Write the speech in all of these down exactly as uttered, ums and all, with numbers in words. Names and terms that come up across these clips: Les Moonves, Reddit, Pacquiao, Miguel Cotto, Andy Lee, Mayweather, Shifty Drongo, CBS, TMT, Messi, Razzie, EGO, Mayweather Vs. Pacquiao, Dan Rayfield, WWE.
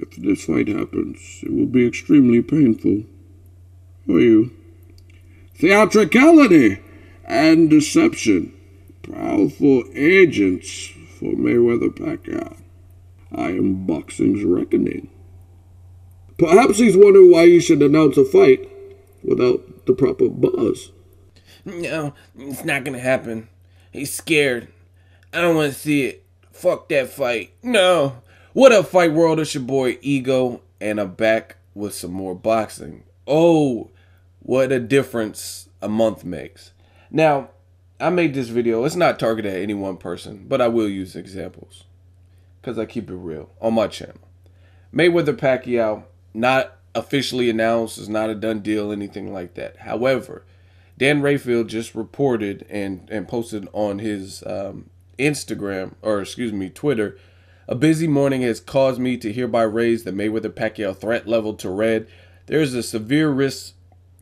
After this fight happens, it will be extremely painful for you. Theatricality and deception. Powerful agents for Mayweather Pacquiao. I am boxing's reckoning. Perhaps he's wondering why you should announce a fight without the proper buzz. No, it's not gonna happen. He's scared. I don't want to see it. Fuck that fight. No. What up, Fight World? It's your boy Ego, and I'm back with some more boxing. Oh, what a difference a month makes. Now, I made this video. It's not targeted at any one person, but I will use examples because I keep it real on my channel. Mayweather Pacquiao, not officially announced. It's not a done deal, anything like that. However, Dan Rayfield just reported and, and posted on his um, Instagram, or excuse me, Twitter, "A busy morning has caused me to hereby raise the Mayweather-Pacquiao threat level to red. There is a severe risk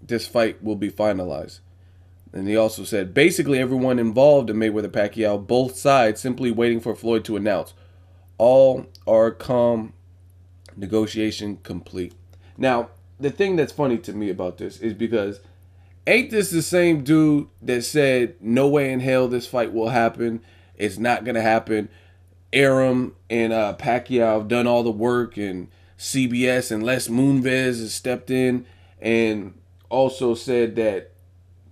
this fight will be finalized." And he also said, "Basically everyone involved in Mayweather-Pacquiao, both sides, simply waiting for Floyd to announce. All are calm. Negotiation complete." Now, the thing that's funny to me about this is because ain't this the same dude that said, "No way in hell this fight will happen. It's not going to happen. Arum and uh, Pacquiao have done all the work, and C B S and Les Moonves has stepped in," and also said that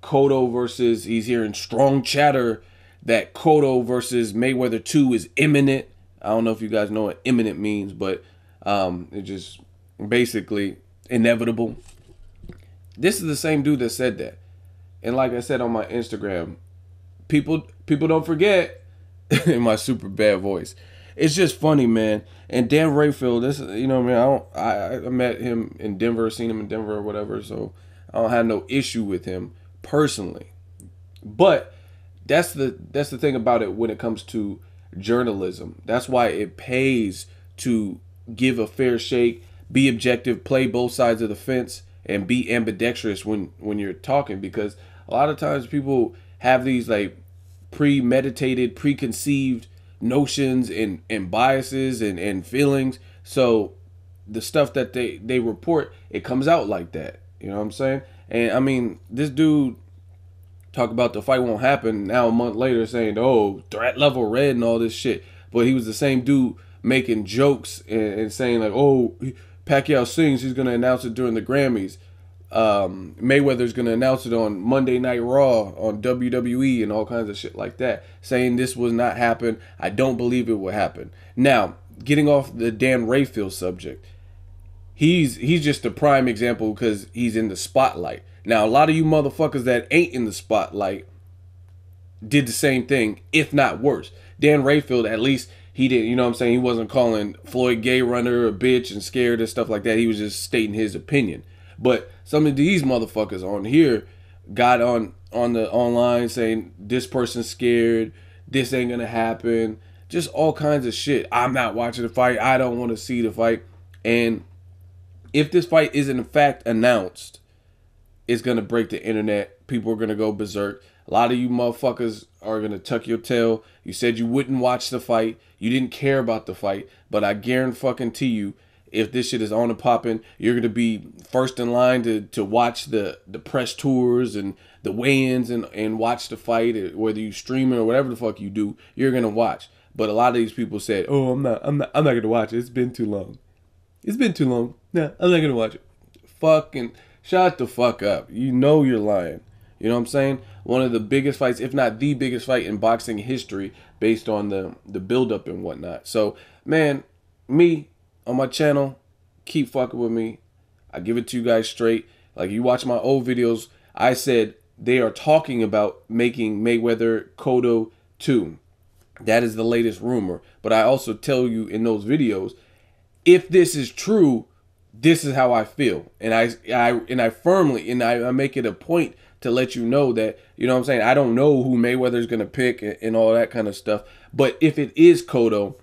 Cotto versus, he's hearing strong chatter that Cotto versus Mayweather two is imminent. I don't know if you guys know what imminent means, but um, it's just basically inevitable. This is the same dude that said that. And like I said on my Instagram, people people don't forget. In my super bad voice. It's just funny, man. And Dan Rayfield, this, you know, man, I don't, I, I met him in Denver, seen him in Denver or whatever, so I don't have no issue with him personally. But that's the that's the thing about it when it comes to journalism. That's why it pays to give a fair shake, be objective, play both sides of the fence, and be ambidextrous when when you're talking, because a lot of times people have these like premeditated, preconceived notions and, and biases and, and feelings. So the stuff that they, they report, it comes out like that. You know what I'm saying? And I mean, this dude talk about the fight won't happen now a month later saying, "Oh, threat level red" and all this shit. But he was the same dude making jokes and, and saying like, "Oh, Pacquiao sings, he's going to announce it during the Grammys. Um, Mayweather's going to announce it on Monday Night Raw on W W E and all kinds of shit like that, saying this will not happen. I don't believe it will happen. Now, getting off the Dan Rayfield subject, he's he's just a prime example because he's in the spotlight. Now, a lot of you motherfuckers that ain't in the spotlight did the same thing, if not worse. Dan Rayfield, at least he didn't, you know what I'm saying? He wasn't calling Floyd Gay Runner a bitch and scared and stuff like that. He was just stating his opinion. But some of these motherfuckers on here got on on the online saying this person's scared, this ain't gonna happen, just all kinds of shit. "I'm not watching the fight. I don't want to see the fight." And if this fight is in fact announced, it's gonna break the internet. People are gonna go berserk. A lot of you motherfuckers are gonna tuck your tail. You said you wouldn't watch the fight. You didn't care about the fight. But I guarantee you, if this shit is on and popping, you're going to be first in line to, to watch the, the press tours and the weigh-ins and, and watch the fight, whether you stream it or whatever the fuck you do, you're going to watch. But a lot of these people said, "Oh, I'm not, I'm not, I'm not going to watch it. It's been too long. It's been too long. No, I'm not going to watch it." Fucking shut the fuck up. You know you're lying. You know what I'm saying? One of the biggest fights, if not the biggest fight in boxing history, based on the, the build-up and whatnot. So, man, me... on my channel, keep fucking with me. I give it to you guys straight. Like, you watch my old videos, I said they are talking about making Mayweather Cotto two. That is the latest rumor. But I also tell you in those videos, if this is true, this is how I feel. And I, I and I firmly, and I, I make it a point to let you know that, you know what I'm saying, I don't know who Mayweather's going to pick and, and all that kind of stuff. But if it is Cotto,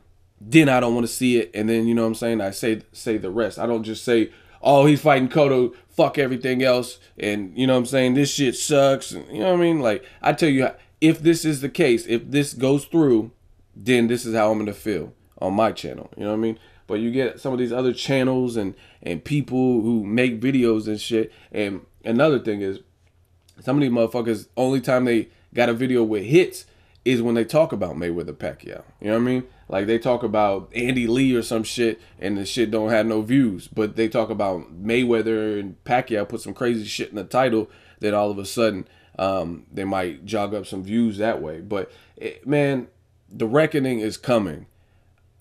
then I don't want to see it. And then, you know what I'm saying, I say say the rest. I don't just say, "Oh, he's fighting Cotto, fuck everything else, and, you know what I'm saying, this shit sucks." And, you know what I mean? Like, I tell you, if this is the case, if this goes through, then this is how I'm going to feel on my channel. You know what I mean? but you get some of these other channels and and people who make videos and shit. And another thing is, some of these motherfuckers, only time they got a video with hits is when they talk about Mayweather Pacquiao. You know what I mean? Like, they talk about Andy Lee or some shit, and the shit don't have no views. But they talk about Mayweather and Pacquiao, put some crazy shit in the title, that all of a sudden um, they might jog up some views that way. But, it, man, the reckoning is coming.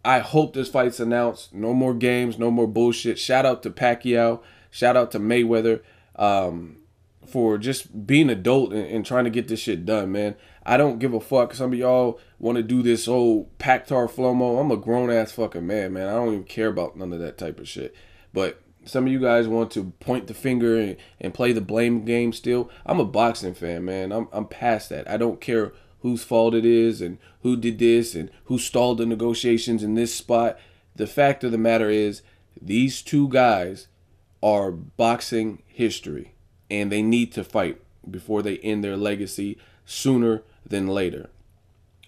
I hope this fight's announced. No more games, no more bullshit. Shout out to Pacquiao. Shout out to Mayweather um, for just being adult and, and trying to get this shit done, man. I don't give a fuck. Some of y'all want to do this old Pactar Flomo. I'm a grown-ass fucking man, man. I don't even care about none of that type of shit. But some of you guys want to point the finger and, and play the blame game still. I'm a boxing fan, man. I'm, I'm past that. I don't care whose fault it is and who did this and who stalled the negotiations in this spot. The fact of the matter is, these two guys are boxing history, and they need to fight before they end their legacy sooner than later.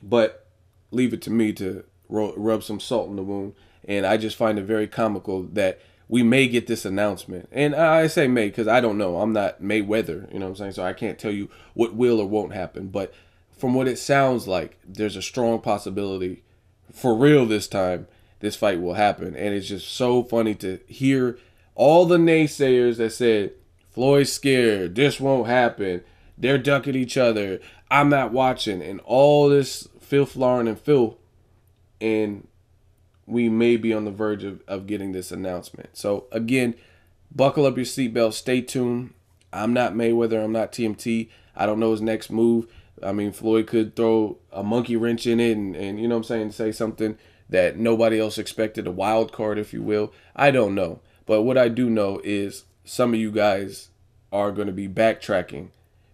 But leave it to me to rub some salt in the wound. And I just find it very comical that we may get this announcement. And I say may because I don't know. I'm not Mayweather, you know what I'm saying? So I can't tell you what will or won't happen. But from what it sounds like, there's a strong possibility, for real this time, this fight will happen. And it's just so funny to hear all the naysayers that said, Floyd's scared, this won't happen, they're ducking each other, I'm not watching, and all this filth, Lauren, and Phil, and we may be on the verge of, of getting this announcement. So, again, buckle up your seatbelt. Stay tuned. I'm not Mayweather. I'm not T M T. I don't know his next move. I mean, Floyd could throw a monkey wrench in it and, and you know what I'm saying, say something that nobody else expected, a wild card, if you will. I don't know. But what I do know is some of you guys are going to be backtracking,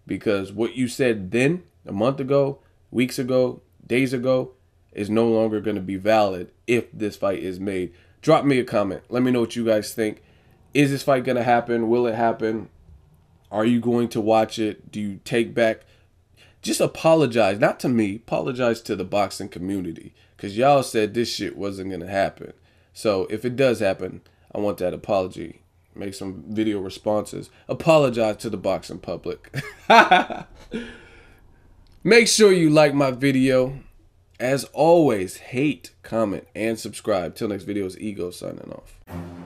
because what you said then, a month ago, weeks ago, days ago, is no longer going to be valid if this fight is made. Drop me a comment. Let me know what you guys think. Is this fight going to happen? Will it happen? Are you going to watch it? Do you take back? Just apologize. Not to me. Apologize to the boxing community, because y'all said this shit wasn't going to happen. So if it does happen, I want that apology. Make some video responses. Apologize to the boxing public. Make sure you like my video. As always, hate, comment, and subscribe. Till next video, it's Ego signing off.